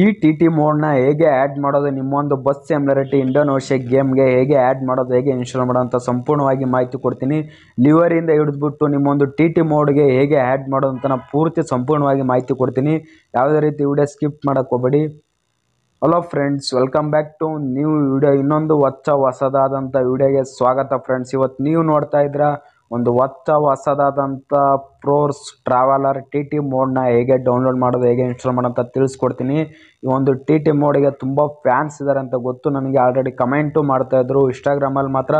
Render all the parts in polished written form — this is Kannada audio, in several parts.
ಈ ಟಿಟಿ ಮೋಡ್ನ ಹೇಗೆ ಆ್ಯಡ್ ಮಾಡೋದು, ನಿಮ್ಮೊಂದು ಬಸ್ ಸಿಮ್ಯುಲೇಟರ್ ಇಂಡಿಯನ್ ಓಷನ್ ಗೇಮ್ಗೆ ಹೇಗೆ ಆ್ಯಡ್ ಮಾಡೋದು, ಹೇಗೆ ಇನ್ಸ್ಟಾಲ್ ಮಾಡೋದು ಅಂತ ಸಂಪೂರ್ಣವಾಗಿ ಮಾಹಿತಿ ಕೊಡ್ತೀನಿ. ಲಿವರಿಂದ ಹಿಡಿದ್ಬಿಟ್ಟು ನಿಮ್ಮೊಂದು ಟಿಟಿ ಮೋಡ್ಗೆ ಹೇಗೆ ಆ್ಯಡ್ ಮಾಡೋದು ಅಂತ ನಾನು ಪೂರ್ತಿ ಸಂಪೂರ್ಣವಾಗಿ ಮಾಹಿತಿ ಕೊಡ್ತೀನಿ. ಯಾವುದೇ ರೀತಿ ವಿಡಿಯೋ ಸ್ಕಿಪ್ ಮಾಡೋಕ್ಕೆ ಹೋಗಬೇಡಿ. Hello friends, welcome back to new video. ಇನ್ನೊಂದು ಹೊಸದಾದಂಥ ವಿಡಿಯೋಗೆ ಸ್ವಾಗತ ಫ್ರೆಂಡ್ಸ್. ಇವತ್ತು ನೀವು ನೋಡ್ತಾ ಇದ್ದೀರಾ ಒಂದು ಹೊಸದಾದಂಥ ಪ್ರೋರ್ಸ್ ಟ್ರಾವೆಲರ್ ಟಿ ಟಿ ಮೋಡ್ನ ಹೇಗೆ ಡೌನ್ಲೋಡ್ ಮಾಡೋದು, ಹೇಗೆ ಇನ್ಸ್ಟಾಲ್ ಮಾಡೋದು ಅಂತ ತಿಳಿಸ್ಕೊಡ್ತೀನಿ. ಈ ಒಂದು ಟಿ ಟಿ ಮೋಡಿಗೆ ತುಂಬ ಫ್ಯಾನ್ಸ್ ಇದ್ದಾರೆ ಅಂತ ಗೊತ್ತು ನನಗೆ. ಆಲ್ರೆಡಿ ಕಮೆಂಟು ಮಾಡ್ತಾಯಿದ್ರು. ಇನ್ಸ್ಟಾಗ್ರಾಮಲ್ಲಿ ಮಾತ್ರ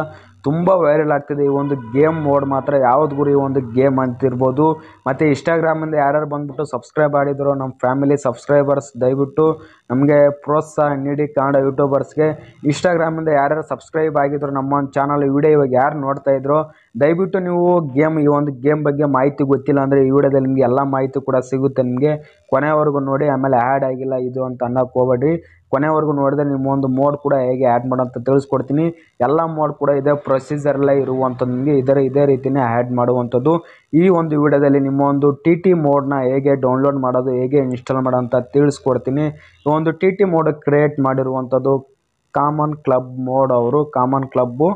ತುಂಬ ವೈರಲ್ ಆಗ್ತಿದೆ ಈ ಒಂದು ಗೇಮ್ ಮೋಡ್. ಮಾತ್ರ ಯಾವ್ದು ಗುರಿ ಒಂದು ಗೇಮ್ ಅಂತಿರ್ಬೋದು. ಮತ್ತು ಇನ್ಸ್ಟಾಗ್ರಾಮಿಂದ ಯಾರ್ಯಾರು ಬಂದುಬಿಟ್ಟು ಸಬ್ಸ್ಕ್ರೈಬ್ ಮಾಡಿದ್ರು ನಮ್ಮ ಫ್ಯಾಮಿಲಿ ಸಬ್ಸ್ಕ್ರೈಬರ್ಸ್, ದಯವಿಟ್ಟು ನಮಗೆ ಪ್ರೋತ್ಸಾಹ ನೀಡಿ ಕನ್ನಡ ಯೂಟ್ಯೂಬರ್ಸ್ಗೆ. ಇನ್ಸ್ಟಾಗ್ರಾಮಿಂದ ಯಾರ್ಯಾರು ಸಬ್ಸ್ಕ್ರೈಬ್ ಆಗಿದ್ರು ನಮ್ಮ ಒಂದು ಚಾನಲ್ ವಿಡಿಯೋ ಇವಾಗ ಯಾರು ನೋಡ್ತಾಯಿದ್ರು, ದಯವಿಟ್ಟು ನೀವು ಈ ಒಂದು ಗೇಮ್ ಬಗ್ಗೆ ಮಾಹಿತಿ ಗೊತ್ತಿಲ್ಲ ಅಂದರೆ ಈ ವಿಡಿಯೋದಲ್ಲಿ ನಿಮಗೆ ಎಲ್ಲ ಮಾಹಿತಿ ಕೂಡ ಸಿಗುತ್ತೆ. ನಿಮಗೆ ಕೊನೆವರೆಗೂ ನೋಡಿ, ಆಮೇಲೆ ಆ್ಯಡ್ ಆಗಿಲ್ಲ ಇದು ಅಂತ ಅನ್ನೋಕ್ಕೆ ಹೋಗಬೇಡ್ರಿ. ಕೊನೆವರೆಗೂ ನೋಡಿದ್ರೆ ನಿಮ್ಮೊಂದು ಮೋಡ್ ಕೂಡ ಹೇಗೆ ಆ್ಯಡ್ ಮಾಡೋಂತ ತಿಳಿಸ್ಕೊಡ್ತೀನಿ. ಎಲ್ಲ ಮೋಡ್ ಕೂಡ ಇದೇ ಪ್ರೊಸೀಜರಲ್ಲೇ ಇರುವಂಥದ್ದು. ನಿಮಗೆ ಇದೇ ರೀತಿಯೇ ಆ್ಯಡ್ ಮಾಡುವಂಥದ್ದು. ಈ ಒಂದು ವಿಡಿಯೋದಲ್ಲಿ ನಿಮ್ಮೊಂದು ಟಿ ಟಿ ಮೋಡ್ನ ಹೇಗೆ ಡೌನ್ಲೋಡ್ ಮಾಡೋದು, ಹೇಗೆ ಇನ್ಸ್ಟಾಲ್ ಮಾಡೋಂತ ತಿಳಿಸ್ಕೊಡ್ತೀನಿ. ಈ ಒಂದು ಟಿ ಟಿ ಮೋಡ್ ಕ್ರಿಯೇಟ್ ಮಾಡಿರುವಂಥದ್ದು ಕಾಮನ್ ಕ್ಲಬ್ ಮೋಡ್. ಅವರು ಕಾಮನ್ ಕ್ಲಬ್ಬು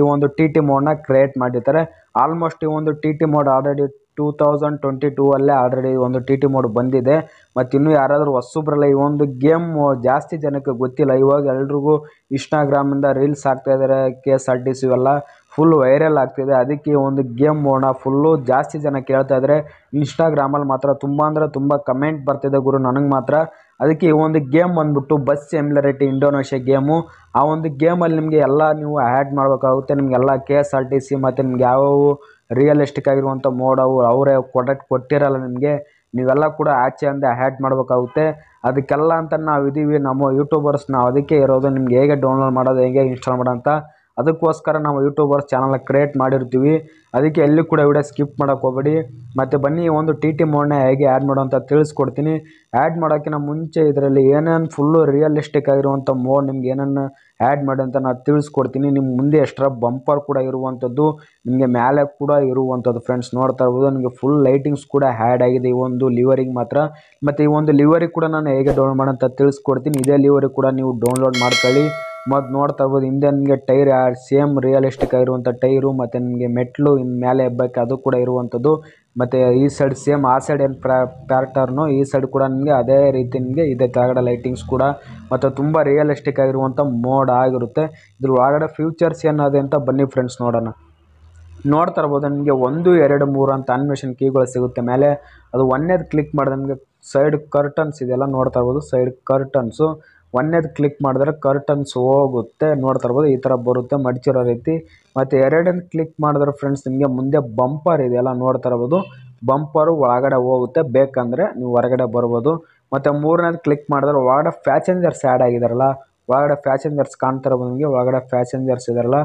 ಈ ಒಂದು ಟಿ ಟಿ ಮೋಡ್ನ ಕ್ರಿಯೇಟ್ ಮಾಡಿರ್ತಾರೆ. ಆಲ್ಮೋಸ್ಟ್ ಈ ಒಂದು ಟಿ ಟಿ ಮೋಡ್ ಆಲ್ರೆಡಿ 2022 ಅಲ್ಲೇ ಆಲ್ರೆಡಿ ಒಂದು ಟಿ ಟಿ ಮೋಡ್ ಬಂದಿದೆ. ಮತ್ತು ಇನ್ನೂ ಯಾರಾದರೂ ಹೊಸಬ್ರಲ್ಲ ಈ ಒಂದು ಗೇಮ್ ಜಾಸ್ತಿ ಜನಕ್ಕೆ ಗೊತ್ತಿಲ್ಲ. ಇವಾಗ ಎಲ್ರಿಗೂ ಇನ್ಸ್ಟಾಗ್ರಾಮಿಂದ ರೀಲ್ಸ್ ಆಗ್ತಾಯಿದ್ದಾರೆ, KSRTC ಎಲ್ಲ ಫುಲ್ ವೈರಲ್ ಆಗ್ತಿದೆ. ಅದಕ್ಕೆ ಒಂದು ಗೇಮ್ ಮೋಡ್ನ ಫುಲ್ಲು ಜಾಸ್ತಿ ಜನ ಕೇಳ್ತಾ ಇದ್ದಾರೆ. ಇನ್ಸ್ಟಾಗ್ರಾಮಲ್ಲಿ ಮಾತ್ರ ತುಂಬ ಅಂದರೆ ತುಂಬ ಕಮೆಂಟ್ ಬರ್ತಿದೆ ಗುರು ನನಗೆ ಮಾತ್ರ. ಅದಕ್ಕೆ ಈ ಒಂದು ಗೇಮ್ ಬಂದ್ಬಿಟ್ಟು ಬಸ್ ಸಿಮ್ಯುಲೇಟರ್ ಇಂಡೋನೇಷ್ಯಾ ಗೇಮು. ಆ ಒಂದು ಗೇಮಲ್ಲಿ ನಿಮಗೆ ಎಲ್ಲ ನೀವು ಆ್ಯಡ್ ಮಾಡಬೇಕಾಗುತ್ತೆ. ನಿಮಗೆಲ್ಲ KSRTC ಮತ್ತು ನಿಮ್ಗೆ ಯಾವ್ಯಾವ ರಿಯಲಿಸ್ಟಿಕ್ ಆಗಿರುವಂಥ ಮೋಡ್ ಅವರೇ ಕೊಟ್ಟಿರಲ್ಲ ನಿಮಗೆ. ನೀವೆಲ್ಲ ಕೂಡ ಆಚೆಯಿಂದ ಆ್ಯಡ್ ಮಾಡಬೇಕಾಗುತ್ತೆ. ಅದಕ್ಕೆಲ್ಲ ಅಂತ ನಾವು ಇದೀವಿ ನಮ್ಮ ಯೂಟ್ಯೂಬರ್ಸ್, ನಾವು ಅದಕ್ಕೆ ಇರೋದು. ನಿಮ್ಗೆ ಹೇಗೆ ಡೌನ್ಲೋಡ್ ಮಾಡೋದು, ಹೇಗೆ ಇನ್ಸ್ಟಾಲ್ ಮಾಡೋಂತ ಅದಕ್ಕೋಸ್ಕರ ನಾವು ಯೂಟ್ಯೂಬರ್ಸ್ ಚಾನಲ್ನ ಕ್ರಿಯೇಟ್ ಮಾಡಿರ್ತೀವಿ. ಅದಕ್ಕೆ ಎಲ್ಲಿ ಕೂಡ ವಿಡಿಯೋ ಸ್ಕಿಪ್ ಮಾಡೋಕ್ಕೆ ಹೋಗಬೇಡಿ. ಮತ್ತು ಬನ್ನಿ ಒಂದು ಟಿ ಟಿ ಮೋಡ್ನ ಹೇಗೆ ಆ್ಯಡ್ ಮಾಡೋಂತ ತಿಳಿಸ್ಕೊಡ್ತೀನಿ. ಆ್ಯಡ್ ಮಾಡೋಕ್ಕಿಂತ ಮುಂಚೆ ಇದರಲ್ಲಿ ಏನೇನು ಫುಲ್ಲು ರಿಯಲಿಸ್ಟಿಕ್ ಆಗಿರುವಂಥ ಮೋಡ್ ನಿಮ್ಗೆ ಏನೇನು ಆ್ಯಡ್ ಮಾಡಿ ಅಂತ ನಾನು ತಿಳಿಸ್ಕೊಡ್ತೀನಿ. ನಿಮ್ಮ ಮುಂದೆ ಎಷ್ಟರ ಬಂಪರ್ ಕೂಡ ಇರುವಂಥದ್ದು, ನಿಮಗೆ ಮೇಲೆ ಕೂಡ ಇರುವಂಥದ್ದು ಫ್ರೆಂಡ್ಸ್. ನೋಡ್ತಾ ಇರ್ಬೋದು ನಿಮಗೆ ಫುಲ್ ಲೈಟಿಂಗ್ಸ್ ಕೂಡ ಆ್ಯಡ್ ಆಗಿದೆ ಈ ಒಂದು ಲಿವರಿಗೆ ಮಾತ್ರ. ಮತ್ತು ಈ ಒಂದು ಲಿವರಿಗೆ ಕೂಡ ನಾನು ಹೇಗೆ ಡೌನ್ಲೋಡ್ ಮಾಡೋಂತ ತಿಳಿಸ್ಕೊಡ್ತೀನಿ. ಇದೇ ಲಿವರಿಗೆ ಕೂಡ ನೀವು ಡೌನ್ಲೋಡ್ ಮಾಡ್ಕೊಳ್ಳಿ. ಮತ್ತು ನೋಡ್ತಾ ಇರ್ಬೋದು ಹಿಂದೆ ನಿಮಗೆ ಟೈರ್ ಸೇಮ್ ರಿಯಲಿಸ್ಟಿಕ್ ಆಗಿರುವಂಥ ಟೈರು, ಮತ್ತು ನಿಮಗೆ ಮೆಟ್ಲು ಇನ್ನು ಮೇಲೆ ಹೆಬ್ಬಕ್ಕೆ ಅದು ಕೂಡ ಇರುವಂಥದ್ದು. ಮತ್ತು ಈ ಸೈಡ್ ಸೇಮ್ ಆ ಸೈಡ್ ಏನು ಪ್ಯಾಟರ್ನು, ಈ ಸೈಡ್ ಕೂಡ ನಿಮಗೆ ಅದೇ ರೀತಿ ನಿಮಗೆ ಇದೆ ಕೆಳಗಡೆ ಲೈಟಿಂಗ್ಸ್ ಕೂಡ. ಮತ್ತು ತುಂಬ ರಿಯಲಿಸ್ಟಿಕ್ ಆಗಿರುವಂಥ ಮೋಡ್ ಆಗಿರುತ್ತೆ. ಇದ್ರ ಒಳಗಡೆ ಫ್ಯೂಚರ್ಸ್ ಏನಾದೆ ಅಂತ ಬನ್ನಿ ಫ್ರೆಂಡ್ಸ್ ನೋಡೋಣ. ನೋಡ್ತಾ ಇರ್ಬೋದು ನಿಮಗೆ 1, 2, 3 ಅಂತ ಅನಿಮೇಷನ್ ಕೀಗಳು ಸಿಗುತ್ತೆ ಮೇಲೆ. ಅದು ಒಂದೇದು ಕ್ಲಿಕ್ ಮಾಡಿದ್ರೆ ನಿಮಗೆ ಸೈಡ್ ಕರ್ಟನ್ಸ್ ಇದೆಲ್ಲ ನೋಡ್ತಾ ಇರ್ಬೋದು. ಸೈಡ್ ಕರ್ಟನ್ಸು ಒಂದೇದು ಕ್ಲಿಕ್ ಮಾಡಿದ್ರೆ ಕರ್ಟನ್ಸ್ ಹೋಗುತ್ತೆ. ನೋಡ್ತಾ ಇರ್ಬೋದು ಈ ಥರ ಬರುತ್ತೆ ಮಡಚಿರೋ ರೀತಿ. ಮತ್ತು ಎರಡನ್ನು ಕ್ಲಿಕ್ ಮಾಡಿದ್ರೆ ಫ್ರೆಂಡ್ಸ್ ನಿಮಗೆ ಮುಂದೆ ಬಂಪರ್ ಇದೆಲ್ಲ ನೋಡ್ತಾ ಇರ್ಬೋದು. ಬಂಪರು ಒಳಗಡೆ ಹೋಗುತ್ತೆ, ಬೇಕಂದರೆ ನೀವು ಹೊರಗಡೆ ಬರ್ಬೋದು. ಮತ್ತು 3ನೇದು ಕ್ಲಿಕ್ ಮಾಡಿದ್ರೆ ಒಳಗಡೆ ಪ್ಯಾಸೆಂಜರ್ಸ್ ಆ್ಯಡ್ ಆಗಿದಾರಲ್ಲ, ಒಳಗಡೆ ಪ್ಯಾಸೆಂಜರ್ಸ್ ಕಾಣ್ತಾ ಇರ್ಬೋದು ನಿಮಗೆ. ಒಳಗಡೆ ಪ್ಯಾಸೆಂಜರ್ಸ್ ಇದಾರಲ್ಲ,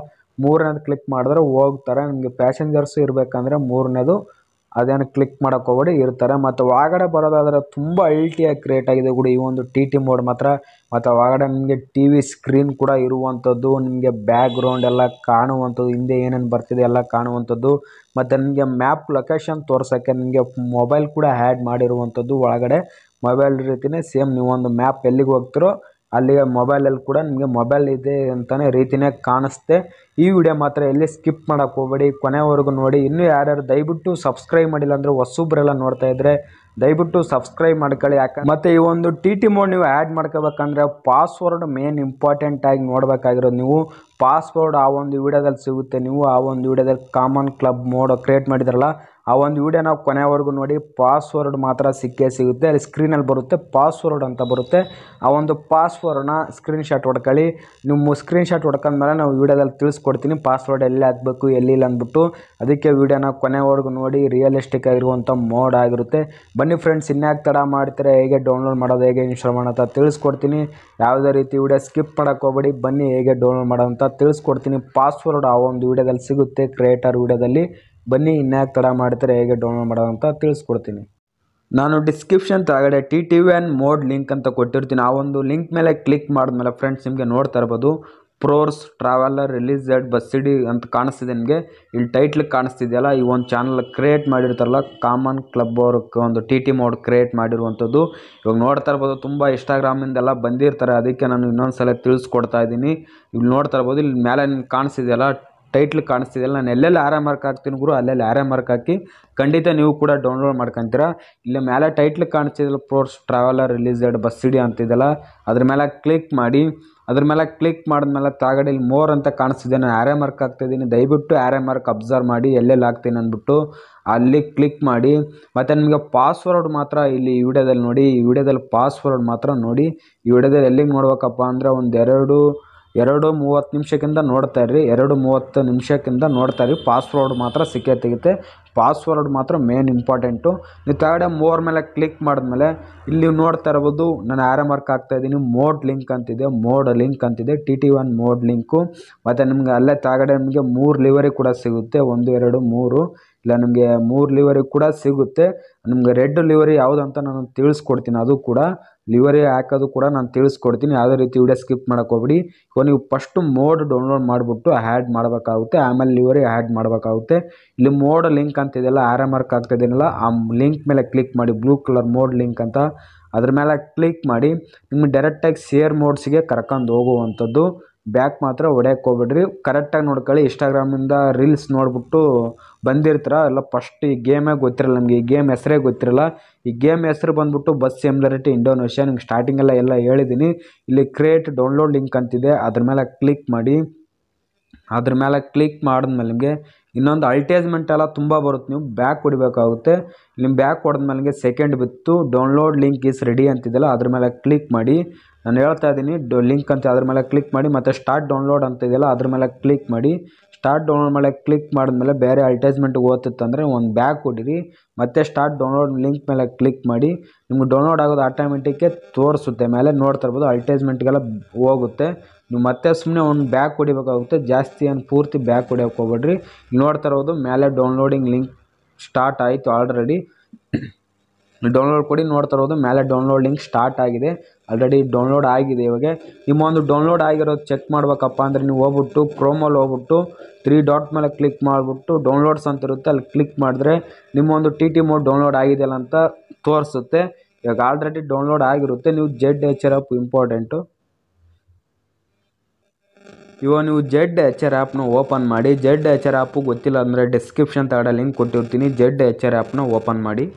3ನೇದು ಕ್ಲಿಕ್ ಮಾಡಿದ್ರೆ ಹೋಗ್ತಾರೆ. ನಿಮಗೆ ಪ್ಯಾಸೆಂಜರ್ಸು ಇರಬೇಕಂದ್ರೆ 3ನೇದು ಅದೇನು ಕ್ಲಿಕ್ ಮಾಡೋಕ್ಕೆ ಹೋಗಬೇಡಿ, ಇರ್ತಾರೆ. ಮತ್ತು ಒಳಗಡೆ ಬರೋದಾದರೆ ತುಂಬ ಅಲ್ಟಿಯಾಗಿ ಕ್ರಿಯೇಟ್ ಆಗಿದೆ ಕೂಡ ಈ ಒಂದು ಟಿ ಟಿ ಮೋಡ್ ಮಾತ್ರ. ಮತ್ತು ಒಳಗಡೆ ನಿಮಗೆ TV ಸ್ಕ್ರೀನ್ ಕೂಡ ಇರುವಂಥದ್ದು, ನಿಮಗೆ ಬ್ಯಾಕ್ಗ್ರೌಂಡ್ ಎಲ್ಲ ಕಾಣುವಂಥದ್ದು, ಹಿಂದೆ ಏನೇನು ಬರ್ತಿದೆ ಎಲ್ಲ ಕಾಣುವಂಥದ್ದು. ಮತ್ತು ನಿಮಗೆ ಮ್ಯಾಪ್ ಲೊಕೇಶನ್ ತೋರ್ಸೋಕ್ಕೆ ನಿಮಗೆ ಮೊಬೈಲ್ ಕೂಡ ಆ್ಯಡ್ ಮಾಡಿರುವಂಥದ್ದು. ಒಳಗಡೆ ಮೊಬೈಲ್ ರೀತಿಯೇ ಸೇಮ್ ನೀವೊಂದು ಮ್ಯಾಪ್ ಎಲ್ಲಿಗೆ ಹೋಗ್ತಿರೋ ಅಲ್ಲಿಗೆ ಮೊಬೈಲಲ್ಲಿ ಕೂಡ ನಿಮಗೆ ಮೊಬೈಲ್ ಇದೆ ಅಂತಲೇ ರೀತಿಯೇ ಕಾಣಿಸುತ್ತೆ. ಈ ವಿಡಿಯೋ ಮಾತ್ರ ಎಲ್ಲಿ ಸ್ಕಿಪ್ ಮಾಡೋಕ್ಕೆ ಹೋಗಬೇಡಿ, ಕೊನೆವರೆಗೂ ನೋಡಿ. ಇನ್ನೂ ಯಾರ್ಯಾರು ದಯವಿಟ್ಟು ಸಬ್ಸ್ಕ್ರೈಬ್ ಮಾಡಿಲ್ಲ ಅಂದರೆ ಹೊಸಬ್ರೆಲ್ಲ ನೋಡ್ತಾ ಇದ್ದರೆ ದಯವಿಟ್ಟು ಸಬ್ಸ್ಕ್ರೈಬ್ ಮಾಡ್ಕೊಳ್ಳಿ. ಯಾಕೆ ಮತ್ತು ಈ ಒಂದು ಟಿ ಟಿ ಮೋಡ್ ನೀವು ಆ್ಯಡ್ ಮಾಡ್ಕೋಬೇಕಂದ್ರೆ ಪಾಸ್ವರ್ಡ್ ಮೇನ್ ಇಂಪಾರ್ಟೆಂಟಾಗಿ ನೋಡಬೇಕಾಗಿರೋದು. ನೀವು ಪಾಸ್ವರ್ಡ್ ಆ ಒಂದು ವಿಡಿಯೋದಲ್ಲಿ ಸಿಗುತ್ತೆ. ನೀವು ಆ ಒಂದು ವಿಡಿಯೋದಲ್ಲಿ ಕಾಮನ್ ಕ್ಲಬ್ ಮೋಡ್ ಕ್ರಿಯೇಟ್ ಮಾಡಿದ್ರಲ್ಲ ಆ ಒಂದು ವಿಡಿಯೋ ನಾವು ಕೊನೆವರೆಗೂ ನೋಡಿ. ಪಾಸ್ವರ್ಡ್ ಮಾತ್ರ ಸಿಕ್ಕೇ ಸಿಗುತ್ತೆ. ಅಲ್ಲಿ ಸ್ಕ್ರೀನಲ್ಲಿ ಬರುತ್ತೆ ಪಾಸ್ವರ್ಡ್ ಅಂತ ಬರುತ್ತೆ. ಆ ಒಂದು ಪಾಸ್ವರ್ಡ್ನ ಸ್ಕ್ರೀನ್ಶಾಟ್ ಹೊಡ್ಕೊಳ್ಳಿ. ನಿಮ್ಮ ಸ್ಕ್ರೀನ್ಶಾಟ್ ಹೊಡ್ಕೊಂಡ್ಮೇಲೆ ನಾವು ವಿಡಿಯೋದಲ್ಲಿ ತಿಳಿಸ್ಕೊಡ್ತೀನಿ ಪಾಸ್ವರ್ಡ್ ಎಲ್ಲಿ ಹಾಕಬೇಕು ಎಲ್ಲಿಲ್ಲ ಅಂದ್ಬಿಟ್ಟು. ಅದಕ್ಕೆ ವಿಡಿಯೋನ ಕೊನೆವರೆಗೂ ನೋಡಿ. ರಿಯಲಿಸ್ಟಿಕ್ ಆಗಿರುವಂಥ ಮೋಡ್ ಆಗಿರುತ್ತೆ. ಬನ್ನಿ ಫ್ರೆಂಡ್ಸ್, ಇನ್ಯಾಕೆ ತಡ ಮಾಡ್ತಾರೆ, ಹೇಗೆ ಡೌನ್ಲೋಡ್ ಮಾಡೋದು, ಹೇಗೆ ಇನ್ಸ್ಟಾಲ್ ಮಾಡೋಂತ ತಿಳಿಸ್ಕೊಡ್ತೀನಿ. ಯಾವುದೇ ರೀತಿ ವಿಡಿಯೋ ಸ್ಕಿಪ್ ಮಾಡೋಕ್ಕೆ ಹೋಗಬೇಡಿ. ಬನ್ನಿ ಹೇಗೆ ಡೌನ್ಲೋಡ್ ಮಾಡೋಂತ ತಿಳಿಸ್ಕೊಡ್ತೀನಿ. ಪಾಸ್ವರ್ಡ್ ಆ ಒಂದು ವಿಡಿಯೋದಲ್ಲಿ ಸಿಗುತ್ತೆ ಕ್ರಿಯೇಟರ್ ವಿಡಿಯೋದಲ್ಲಿ. ಬನ್ನಿ ಇನ್ಯಾಕೆ ತಡ ಮಾಡ್ತಾರೆ, ಹೇಗೆ ಡೌನ್ಲೋಡ್ ಮಾಡೋದು ಅಂತ ತಿಳಿಸ್ಕೊಡ್ತೀನಿ. ನಾನು ಡಿಸ್ಕ್ರಿಪ್ಷನ್ ತಳಗಡೆ TT VAN ಮೋಡ್ ಲಿಂಕ್ ಅಂತ ಕೊಟ್ಟಿರ್ತೀನಿ. ಆ ಒಂದು ಲಿಂಕ್ ಮೇಲೆ ಕ್ಲಿಕ್ ಮಾಡಿದ್ಮೇಲೆ ಫ್ರೆಂಡ್ಸ್ ನಿಮಗೆ ನೋಡ್ತಾ ಇರ್ಬೋದು ಪ್ರೋರ್ಸ್ ಟ್ರಾವೆಲರ್ ರಿಲೀಸ್ ಎಟ್ ಬಸ್ಸಿಡಿ ಅಂತ ಕಾಣಿಸ್ತಿದೆ ನಿಮಗೆ. ಇಲ್ಲಿ ಟೈಟ್ಲ್ ಕಾಣಿಸ್ತಿದೆಯಲ್ಲ, ಈ ಒಂದು ಚಾನಲ್ ಕ್ರಿಯೇಟ್ ಮಾಡಿರ್ತಾರಲ್ಲ ಕಾಮನ್ ಕ್ಲಬ್ ಅವ್ರ ಒಂದು ಟಿ ಟಿ ಮೋಡ್ ಕ್ರಿಯೇಟ್ ಮಾಡಿರುವಂಥದ್ದು. ಇವಾಗ ನೋಡ್ತಾ ಇರ್ಬೋದು ತುಂಬ ಇನ್ಸ್ಟಾಗ್ರಾಮಿಂದೆಲ್ಲ ಬಂದಿರ್ತಾರೆ, ಅದಕ್ಕೆ ನಾನು ಇನ್ನೊಂದು ಸಲ ತಿಳಿಸ್ಕೊಡ್ತಾ ಇದ್ದೀನಿ. ಇಲ್ಲಿ ನೋಡ್ತಾ ಇರ್ಬೋದು, ಇಲ್ಲಿ ಮೇಲೆ ನಿಮ್ಗೆ ಕಾಣಿಸ್ತಿದೆಯಲ್ಲ ಟೈಟ್ಲ್ ಕಾಣಿಸ್ತಿದೆಯಲ್ಲ, ನಾನು ಎಲ್ಲೆಲ್ಲಿ ಆರೆ ಮಾರ್ಕ್ ಹಾಕ್ತೀನಿ ಗುರು ಅಲ್ಲೆಲ್ಲಿ ಆರೆ ಮಾರ್ಕ್ ಹಾಕಿ ಖಂಡಿತ ನೀವು ಕೂಡ ಡೌನ್ಲೋಡ್ ಮಾಡ್ಕೊತೀರಾ. ಇಲ್ಲೇ ಮೇಲೆ ಟೈಟ್ಲ್ ಕಾಣಿಸ್ತಿದೆಯಲ್ಲ ಪ್ರೋರ್ಸ್ ಟ್ರಾವೆಲರ್ ರಿಲೀಸ್ ಎಟ್ ಬಸ್ಸಿಡಿ ಅಂತಿದೆಯಲ್ಲ, ಅದ್ರ ಮೇಲೆ ಕ್ಲಿಕ್ ಮಾಡಿ. ಅದ್ರ ಮೇಲೆ ಕ್ಲಿಕ್ ಮಾಡಿದ್ಮೇಲೆ ತಾಗಡೆ ಇಲ್ಲಿ ಮೋರ್ ಅಂತ ಕಾಣಿಸ್ತಿದೆ, ನಾನು ಆರೆ ಮಾರ್ಕ್ ಹಾಕ್ತಿದ್ದೀನಿ. ದಯವಿಟ್ಟು ಆರೆ ಮಾರ್ಕ್ ಅಬ್ಸರ್ವ್ ಮಾಡಿ ಎಲ್ಲೆಲ್ಲಿ ಹಾಕ್ತೀನಿ ಅಂದ್ಬಿಟ್ಟು ಅಲ್ಲಿ ಕ್ಲಿಕ್ ಮಾಡಿ. ಮತ್ತು ನಿಮಗೆ ಪಾಸ್ವರ್ಡ್ ಮಾತ್ರ ಇಲ್ಲಿ ಈ ವಿಡಿಯೋದಲ್ಲಿ ನೋಡಿ, ಈ ವಿಡಿಯೋದಲ್ಲಿ ಪಾಸ್ವರ್ಡ್ ಮಾತ್ರ ನೋಡಿ. ಈ ವಿಡಿಯೋದಲ್ಲಿ ಎಲ್ಲಿಗೆ ನೋಡ್ಬೇಕಪ್ಪ ಅಂದರೆ ಒಂದು ಎರಡು ಮೂವತ್ತು ನಿಮಿಷಕ್ಕಿಂತ ನೋಡ್ತಾ ಇರ್ರಿ, 2:30 ನಿಮಿಷಕ್ಕಿಂತ ನೋಡ್ತಾ ಇರಿ. ಪಾಸ್ವರ್ಡ್ ಮಾತ್ರ ಸಿಕ್ಕೇ ತೆಗಿತೆ, ಪಾಸ್ವರ್ಡ್ ಮಾತ್ರ ಮೇನ್ ಇಂಪಾರ್ಟೆಂಟು. ನೀವು ತಗಡೆ ಮೋರ್ ಮೇಲೆ ಕ್ಲಿಕ್ ಮಾಡಿದ್ಮೇಲೆ ಇಲ್ಲಿ ನೀವು ನೋಡ್ತಾ ಇರ್ಬೋದು, ನಾನು ಆರೆ ಮಾರ್ಕ್ ಹಾಕ್ತಾಯಿದ್ದೀನಿ. ಮೋಡ್ ಲಿಂಕ್ ಅಂತಿದೆ, ಮೋಡ್ ಲಿಂಕ್ ಅಂತಿದೆ, TT1 ಮೋಡ್ ಲಿಂಕು. ಮತ್ತು ನಿಮಗೆ ಅಲ್ಲೇ ತಗಡೆ ನಿಮಗೆ 3 ಲಿವರಿ ಕೂಡ ಸಿಗುತ್ತೆ, 1 2 3 ಇಲ್ಲ ನಿಮಗೆ 3 ಲಿವರಿ ಕೂಡ ಸಿಗುತ್ತೆ. ನಿಮಗೆ ರೆಡ್ ಲಿವರಿ ಯಾವುದಂತ ನಾನು ತಿಳಿಸ್ಕೊಡ್ತೀನಿ, ಅದು ಕೂಡ ಲಿವರಿ ಹಾಕೋದು ಕೂಡ ನಾನು ತಿಳಿಸ್ಕೊಡ್ತೀನಿ. ಯಾವುದೇ ರೀತಿ ವಿಡಿಯೋ ಸ್ಕಿಪ್ ಮಾಡೋಕ್ಕೆ ಹೋಗ್ಬಿಡಿ. ಇವಾಗ ನೀವು ಫಸ್ಟು ಮೋಡ್ ಡೌನ್ಲೋಡ್ ಮಾಡಿಬಿಟ್ಟು ಆ್ಯಡ್ ಮಾಡಬೇಕಾಗುತ್ತೆ, ಆಮೇಲೆ ಲಿವರಿ ಆ್ಯಡ್ ಮಾಡಬೇಕಾಗುತ್ತೆ. ಇಲ್ಲಿ ಮೋಡ್ ಲಿಂಕ್ ಅಂತಿದೆಯಲ್ಲ, ಆರೆ ಮಾರ್ಕ್ ಆಗ್ತಿದ್ದೀನಲ್ಲ, ಆ ಲಿಂಕ್ ಮೇಲೆ ಕ್ಲಿಕ್ ಮಾಡಿ, ಬ್ಲೂ ಕಲರ್ ಮೋಡ್ ಲಿಂಕ್ ಅಂತ, ಅದ್ರ ಮೇಲೆ ಕ್ಲಿಕ್ ಮಾಡಿ. ನಿಮಗೆ ಡೈರೆಕ್ಟಾಗಿ ಶೇರ್ ಮೋಡ್ಸಿಗೆ ಕರ್ಕೊಂಡು ಹೋಗುವಂಥದ್ದು. ಬ್ಯಾಕ್ ಮಾತ್ರ ಹೊಡೆಯಕ್ಕೆ ಹೋಗ್ಬಿಡ್ರಿ, ಕರೆಕ್ಟಾಗಿ ನೋಡ್ಕೊಳ್ಳಿ. ಇನ್ಸ್ಟಾಗ್ರಾಮಿಂದ ರೀಲ್ಸ್ ನೋಡಿಬಿಟ್ಟು ಬಂದಿರ್ತೀರ ಎಲ್ಲ, ಫಸ್ಟ್ ಈ ಗೇಮೇ ಗೊತ್ತಿರಲ್ಲ ನಮಗೆ, ಈ ಗೇಮ್ ಹೆಸರೇ ಗೊತ್ತಿರಲ್ಲ. ಈ ಗೇಮ್ ಹೆಸರು ಬಂದುಬಿಟ್ಟು ಬಸ್ ಸಿಮ್ಯುಲೇಟರ್ ಇಂಡೋನೇಷ್ಯಾ, ನಿಮ್ಗೆ ಸ್ಟಾರ್ಟಿಂಗೆಲ್ಲ ಹೇಳಿದ್ದೀನಿ. ಇಲ್ಲಿ ಕ್ರಿಯೇಟ್ ಡೌನ್ಲೋಡ್ ಲಿಂಕ್ ಅಂತಿದೆ, ಅದ್ರ ಮೇಲೆ ಕ್ಲಿಕ್ ಮಾಡಿ. ಅದ್ರ ಮೇಲೆ ಕ್ಲಿಕ್ ಮಾಡಿದ್ಮೇಲೆ ನಿಮಗೆ ಇನ್ನೊಂದು ಅಡ್ವರ್ಟೈಸ್ಮೆಂಟ್ ಎಲ್ಲ ತುಂಬ ಬರುತ್ತೆ, ನೀವು ಬ್ಯಾಕ್ ಹೊಡಿಬೇಕಾಗುತ್ತೆ. ನಿಮ್ಮ ಬ್ಯಾಕ್ ಹೊಡೆದ್ಮೇಲೆ ನಿಮಗೆ ಸೆಕೆಂಡ್ ಬಿತ್ತು ಡೌನ್ಲೋಡ್ ಲಿಂಕ್ ಈಸ್ ರೆಡಿ ಅಂತಿದೆಯಲ್ಲ, ಅದ್ರ ಮೇಲೆ ಕ್ಲಿಕ್ ಮಾಡಿ. ನಾನು ಹೇಳ್ತಾ ಇದ್ದೀನಿ ಲಿಂಕ್ ಅಂತ, ಅದ್ರ ಮೇಲೆ ಕ್ಲಿಕ್ ಮಾಡಿ. ಮತ್ತು ಸ್ಟಾರ್ಟ್ ಡೌನ್ಲೋಡ್ ಅಂತ ಇದೆಯಲ್ಲ, ಅದ್ರ ಮೇಲೆ ಕ್ಲಿಕ್ ಮಾಡಿ. ಸ್ಟಾರ್ಟ್ ಡೌನ್ಲೋಡ್ ಮೇಲೆ ಕ್ಲಿಕ್ ಮಾಡಿದ್ಮೇಲೆ ಬೇರೆ ಅಡ್ವರ್ಟೈಸ್ಮೆಂಟ್ಗೆ ಓದ್ತಿತ್ತಂದರೆ ಒಂದು ಬ್ಯಾಕ್ ಹೊಡಿರಿ, ಮತ್ತೆ ಸ್ಟಾರ್ಟ್ ಡೌನ್ಲೋಡ್ ಲಿಂಕ್ ಮೇಲೆ ಕ್ಲಿಕ್ ಮಾಡಿ. ನಿಮ್ಗೆ ಡೌನ್ಲೋಡ್ ಆಗೋದು ಆಟೋಮೆಟಿಕ್ಕೇ ತೋರಿಸುತ್ತೆ, ಮೇಲೆ ನೋಡ್ತಾ ಇರ್ಬೋದು ಅಡ್ವರ್ಟೈಸ್ಮೆಂಟ್ಗೆಲ್ಲ ಹೋಗುತ್ತೆ. ನೀವು ಮತ್ತೆ ಸುಮ್ಮನೆ ಒಂದು ಬ್ಯಾಕ್ ಹೊಡಿಬೇಕಾಗುತ್ತೆ, ಜಾಸ್ತಿ ಏನು ಪೂರ್ತಿ ಬ್ಯಾಕ್ ಹೊಡಿಯೋಕ್ಕೆ ಹೋಗ್ಬೇಡ್ರಿ. ನೋಡ್ತಾ ಇರೋದು ಮೇಲೆ ಡೌನ್ಲೋಡಿಂಗ್ ಲಿಂಕ್ ಸ್ಟಾರ್ಟ್ ಆಯಿತು, ಆಲ್ರೆಡಿ ಡೌನ್ಲೋಡ್ ಕೊಡಿ. ನೋಡ್ತಾ ಇರೋದು ಮೇಲೆ ಡೌನ್ಲೋಡ್ ಲಿಂಕ್ ಸ್ಟಾರ್ಟ್ ಆಗಿದೆ, ಆಲ್ರೆಡಿ ಡೌನ್ಲೋಡ್ ಆಗಿದೆ. ಇವಾಗ ನಿಮ್ಮ ಒಂದು ಡೌನ್ಲೋಡ್ ಆಗಿರೋದು ಚೆಕ್ ಮಾಡಬೇಕಪ್ಪ ಅಂದರೆ ನೀವು ಹೋಗ್ಬಿಟ್ಟು ಕ್ರೋಮಲ್ಲಿ ಹೋಗ್ಬಿಟ್ಟು 3 ಡಾಟ್ ಮೇಲೆ ಕ್ಲಿಕ್ ಮಾಡಿಬಿಟ್ಟು ಡೌನ್ಲೋಡ್ಸ್ ಅಂತ ಇರುತ್ತೆ, ಅಲ್ಲಿ ಕ್ಲಿಕ್ ಮಾಡಿದ್ರೆ ನಿಮ್ಮೊಂದು TT ಮೋಡ್ ಡೌನ್ಲೋಡ್ ಆಗಿದೆಯಲ್ಲ ಅಂತ ತೋರಿಸುತ್ತೆ. ಇವಾಗ ಆಲ್ರೆಡಿ ಡೌನ್ಲೋಡ್ ಆಗಿರುತ್ತೆ. ನೀವು ZHR ಆ್ಯಪ್ ಇಂಪಾರ್ಟೆಂಟು, ಇವಾಗ ನೀವು ZHR ಆ್ಯಪ್ನ ಓಪನ್ ಮಾಡಿ. ZHR ಆ್ಯಪು ಗೊತ್ತಿಲ್ಲ ಅಂದರೆ ಡಿಸ್ಕ್ರಿಪ್ಷನ್ ತಗಡೆ ಲಿಂಕ್ ಕೊಟ್ಟಿರ್ತೀನಿ, ZHR ಆ್ಯಪ್ನ ಓಪನ್ ಮಾಡಿ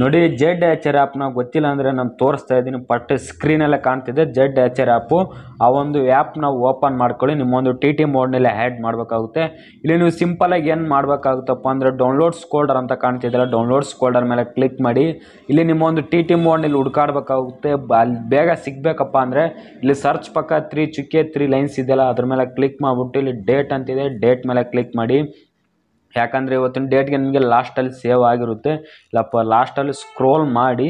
ನೋಡಿ. ZHR ಆ್ಯಪ್ನ ಗೊತ್ತಿಲ್ಲ ಅಂದರೆ ನಾನು ತೋರಿಸ್ತಾ ಇದ್ದೀನಿ, ಪಟ್ ಸ್ಕ್ರೀನಲ್ಲೇ ಕಾಣ್ತಿದೆ ZHR ಆ್ಯಪು. ಆ ಒಂದು ಆ್ಯಪ್ನ ಓಪನ್ ಮಾಡ್ಕೊಳ್ಳಿ, ನಿಮ್ಮೊಂದು TT ಮೋಡ್ನಲ್ಲೇ ಆ್ಯಡ್ ಮಾಡಬೇಕಾಗುತ್ತೆ. ಇಲ್ಲಿ ನೀವು ಸಿಂಪಲಾಗಿ ಏನು ಮಾಡಬೇಕಾಗುತ್ತಪ್ಪ ಅಂದರೆ ಡೌನ್ಲೋಡ್ಸ್ ಫೋಲ್ಡರ್ ಅಂತ ಕಾಣ್ತಿದ್ದೆಲ್ಲ, ಡೌನ್ಲೋಡ್ಸ್ ಫೋಲ್ಡರ್ ಮೇಲೆ ಕ್ಲಿಕ್ ಮಾಡಿ. ಇಲ್ಲಿ ನಿಮ್ಮೊಂದು TT ಮೋಡ್ನಲ್ಲಿ ಹುಡ್ಕಾಡಬೇಕಾಗುತ್ತೆ. ಅಲ್ಲಿ ಬೇಗ ಸಿಗಬೇಕಪ್ಪ ಅಂದರೆ ಇಲ್ಲಿ ಸರ್ಚ್ ಪಕ್ಕ 3 ಚುಕ್ಕೆ 3 ಲೈನ್ಸ್ ಇದೆಯಲ್ಲ, ಅದ್ರ ಮೇಲೆ ಕ್ಲಿಕ್ ಮಾಡಿಬಿಟ್ಟು ಇಲ್ಲಿ ಡೇಟ್ ಅಂತಿದೆ, ಡೇಟ್ ಮೇಲೆ ಕ್ಲಿಕ್ ಮಾಡಿ. ಯಾಕಂದರೆ ಇವತ್ತಿನ ಡೇಟ್ಗೆ ನಿಮಗೆ ಲಾಸ್ಟಲ್ಲಿ ಸೇವ್ ಆಗಿರುತ್ತೆ. ಇಲ್ಲಪ್ಪ ಲಾಸ್ಟಲ್ಲಿ ಸ್ಕ್ರೋಲ್ ಮಾಡಿ,